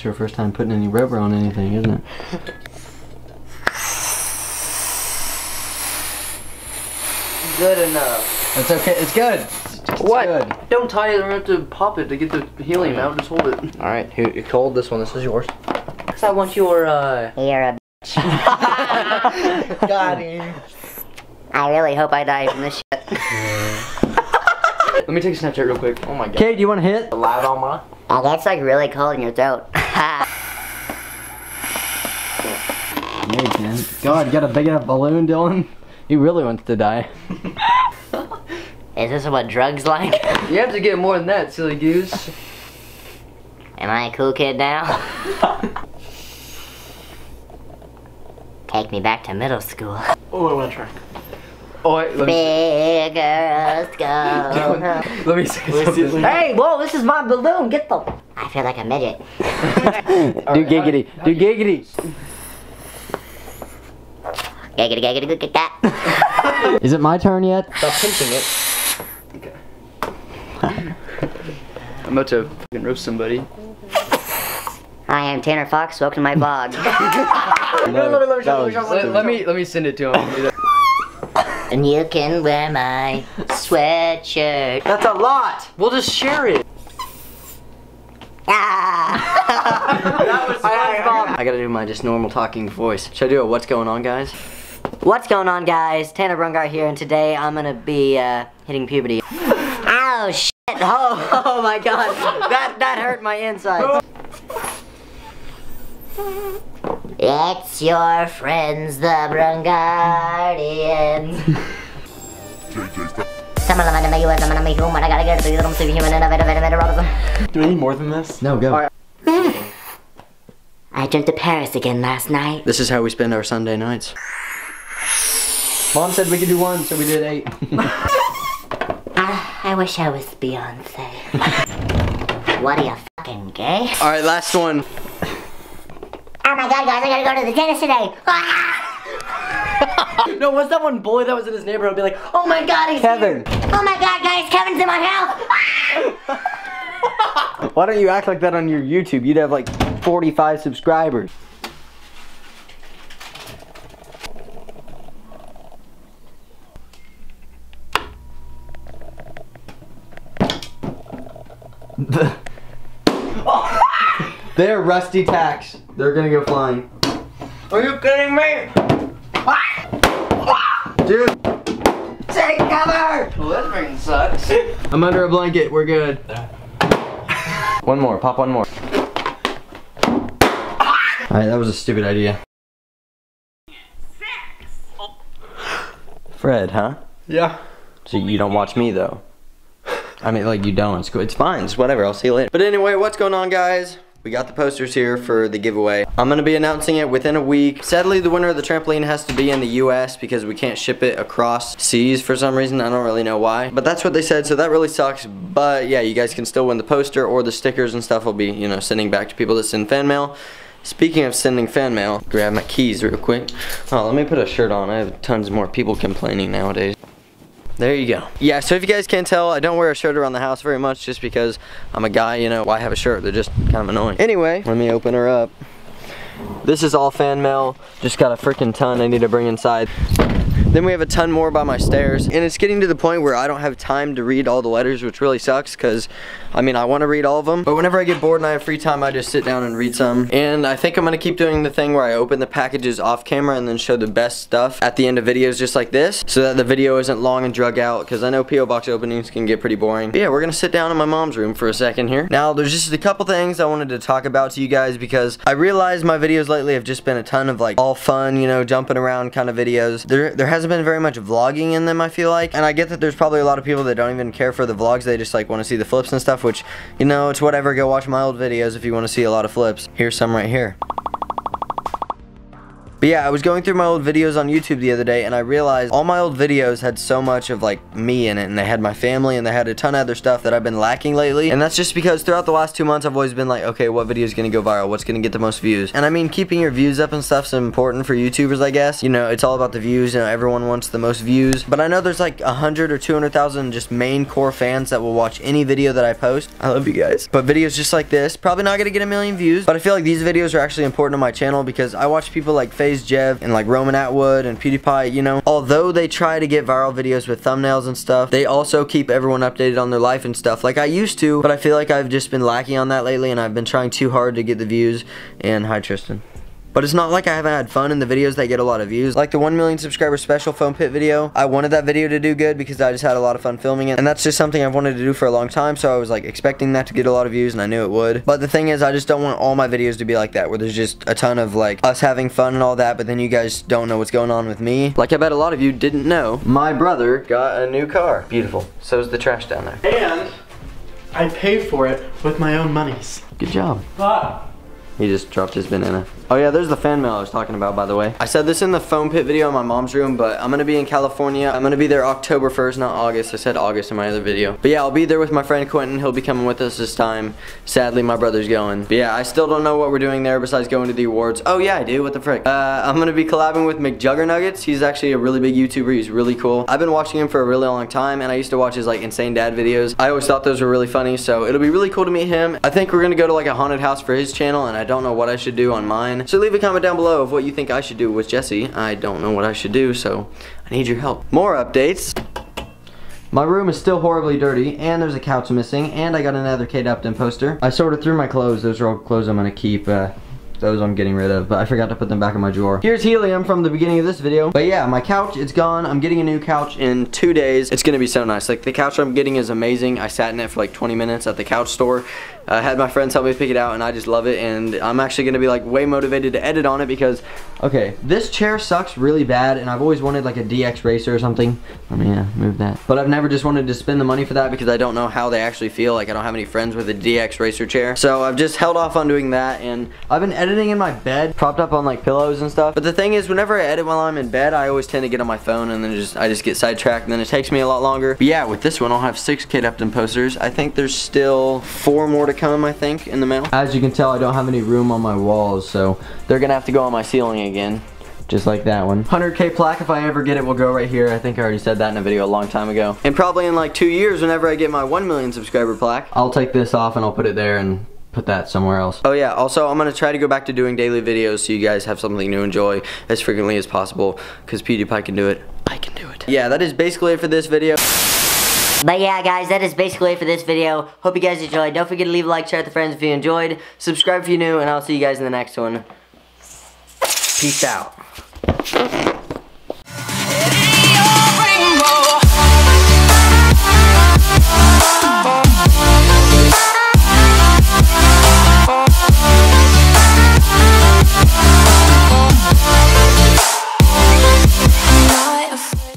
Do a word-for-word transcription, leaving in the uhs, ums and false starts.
It's your first time putting any rubber on anything, isn't it? Good enough. It's okay. It's good. It's what? Good. Don't tie it. I have to pop it to get the helium out. Just hold it. All right. Who, who hold this one? This is yours. Cause I want your uh. You're a bitch. Got him. I really hope I die from this shit. Let me take a Snapchat real quick. Oh my god. Kate, do you want to hit? Live on my. I guess like really cold in your throat. Hey, man. God, you got a big enough balloon, Dylan. He really wants to die. Is this what drugs like? You have to get more than that, silly goose. Am I a cool kid now? Take me back to middle school. Oh, I want to try. Oh, wait, let me big girls go. Let me say something. Hey, whoa, this is my balloon. Get the. I feel like a midget. Do right, giggity. How, how do giggity. Giggity, giggity, look at that. Is it my turn yet? Stop pinching it. Okay. I'm about to fucking roast somebody. I am Tanner Fox. Welcome to my vlog. No, no, no, no, no, let, let me let me send it to him. And you can wear my sweatshirt. That's a lot. We'll just share it. Ah. That was I, I gotta do my just normal talking voice. Should I do a what's going on, guys? What's going on, guys? Tana Brungar here, and today I'm gonna be uh, hitting puberty. Ow, shit! Oh, oh my god, that that hurt my insides. It's your friends, the Brunguardians. Do we need more than this? No, go. Right. I drove to Paris again last night. This is how we spend our Sunday nights. Mom said we could do one, so we did eight. I, I wish I was Beyonce. What are you, fucking gay? Alright, last one. Oh my god, guys, I gotta go to the dentist today. Ah! No, what's that one boy that was in his neighborhood? Be like, oh my god, he's Kevin. Here. Oh my god, guys, Kevin's in my house. Ah! Why don't you act like that on your YouTube? You'd have like forty-five subscribers. Oh. They're rusty tacks. They're gonna go flying. Are you kidding me? Dude. Take cover! Well, that freaking sucks. I'm under a blanket. We're good. One more. Pop one more. Alright, that was a stupid idea. Fred, huh? Yeah. So you don't watch me, though? I mean, like, you don't. It's cool. It's fine. It's whatever. I'll see you later. But anyway, what's going on, guys? We got the posters here for the giveaway. I'm gonna be announcing it within a week. Sadly, the winner of the trampoline has to be in the U S because we can't ship it across seas for some reason. I don't really know why, but that's what they said, so that really sucks. But yeah, you guys can still win the poster, or the stickers and stuff will be, you know, sending back to people that send fan mail. Speaking of sending fan mail, grab my keys real quick. Oh, let me put a shirt on. I have tons more people complaining nowadays. There you go. Yeah, so if you guys can't tell, I don't wear a shirt around the house very much just because I'm a guy, you know, why have a shirt? They're just kind of annoying. Anyway, let me open her up. This is all fan mail. Just got a freaking ton I need to bring inside. Then we have a ton more by my stairs, and it's getting to the point where I don't have time to read all the letters, which really sucks because, I mean, I want to read all of them, but whenever I get bored and I have free time, I just sit down and read some. And I think I'm going to keep doing the thing where I open the packages off camera and then show the best stuff at the end of videos just like this, so that the video isn't long and drug out, because I know P O box openings can get pretty boring. But yeah, we're going to sit down in my mom's room for a second here. Now, there's just a couple things I wanted to talk about to you guys because I realize my videos lately have just been a ton of like all fun, you know, jumping around kind of videos. There, there has hasn't been very much vlogging in them, I feel like, and I get that there's probably a lot of people that don't even care for the vlogs. They just like want to see the flips and stuff, which, you know, it's whatever. Go watch my old videos if you want to see a lot of flips. Here's some right here. But yeah, I was going through my old videos on YouTube the other day, and I realized all my old videos had so much of, like, me in it, and they had my family, and they had a ton of other stuff that I've been lacking lately, and that's just because throughout the last two months, I've always been like, okay, what video is going to go viral? What's going to get the most views? And I mean, keeping your views up and stuff's important for YouTubers, I guess. You know, it's all about the views, and everyone wants the most views, but I know there's like a hundred or two hundred thousand just main core fans that will watch any video that I post. I love you guys. But videos just like this, probably not going to get a million views, but I feel like these videos are actually important on my channel because I watch people like Jev and like Roman Atwood and PewDiePie, you know, although they try to get viral videos with thumbnails and stuff, they also keep everyone updated on their life and stuff like I used to, but I feel like I've just been lacking on that lately, and I've been trying too hard to get the views. And hi, Tristan. But it's not like I haven't had fun in the videos that get a lot of views. Like the one million subscriber special foam pit video, I wanted that video to do good because I just had a lot of fun filming it. And that's just something I've wanted to do for a long time, so I was like expecting that to get a lot of views, and I knew it would. But the thing is, I just don't want all my videos to be like that, where there's just a ton of like us having fun and all that, but then you guys don't know what's going on with me. Like I bet a lot of you didn't know, my brother got a new car. Beautiful. So's the trash down there. And I paid for it with my own monies. Good job. Ah. He just dropped his banana. Oh yeah, there's the fan mail I was talking about, by the way. I said this in the foam pit video in my mom's room, but I'm gonna be in California. I'm gonna be there October first, not August. I said August in my other video. But yeah, I'll be there with my friend Quentin. He'll be coming with us this time. Sadly, my brother's going. But yeah, I still don't know what we're doing there besides going to the awards. Oh yeah, I do, what the frick. Uh, I'm gonna be collabing with McJuggerNuggets. He's actually a really big YouTuber, he's really cool. I've been watching him for a really long time, and I used to watch his like insane dad videos. I always thought those were really funny, so it'll be really cool to meet him. I think we're gonna go to like a haunted house for his channel, and I don't know what I should do on mine. So leave a comment down below of what you think I should do with Jesse. I don't know what I should do, so I need your help. More updates. My room is still horribly dirty, and there's a couch missing, and I got another Kate Upton poster. I sorted through my clothes. Those are all clothes I'm gonna keep. Uh, those I'm getting rid of, but I forgot to put them back in my drawer. Here's helium from the beginning of this video. But yeah, my couch, it's gone. I'm getting a new couch in two days. It's gonna be so nice. Like the couch I'm getting is amazing. I sat in it for like twenty minutes at the couch store. I uh, had my friends help me pick it out, and I just love it, and I'm actually gonna be like way motivated to edit on it because, okay, this chair sucks really bad, and I've always wanted like a D X racer or something. Let me uh, move that. But I've never just wanted to spend the money for that because I don't know how they actually feel. Like I don't have any friends with a D X racer chair. So I've just held off on doing that, and I've been editing editing in my bed, propped up on like pillows and stuff. But the thing is, whenever I edit while I'm in bed, I always tend to get on my phone, and then just I just get sidetracked, and then it takes me a lot longer. But yeah, with this one, I'll have six Kate Upton posters. I think there's still four more to come, I think, in the mail. As you can tell, I don't have any room on my walls, so they're gonna have to go on my ceiling again. Just like that one. one hundred K plaque, if I ever get it, will go right here. I think I already said that in a video a long time ago. And probably in like two years, whenever I get my one million subscriber plaque, I'll take this off and I'll put it there and put that somewhere else. Oh yeah, also I'm gonna try to go back to doing daily videos so you guys have something to enjoy as frequently as possible, because PewDiePie can do it, I can do it. Yeah, that is basically it for this video. But yeah guys, that is basically it for this video. Hope you guys enjoyed. Don't forget to leave a like, share with your friends if you enjoyed, subscribe if you're new, and I'll see you guys in the next one. Peace out.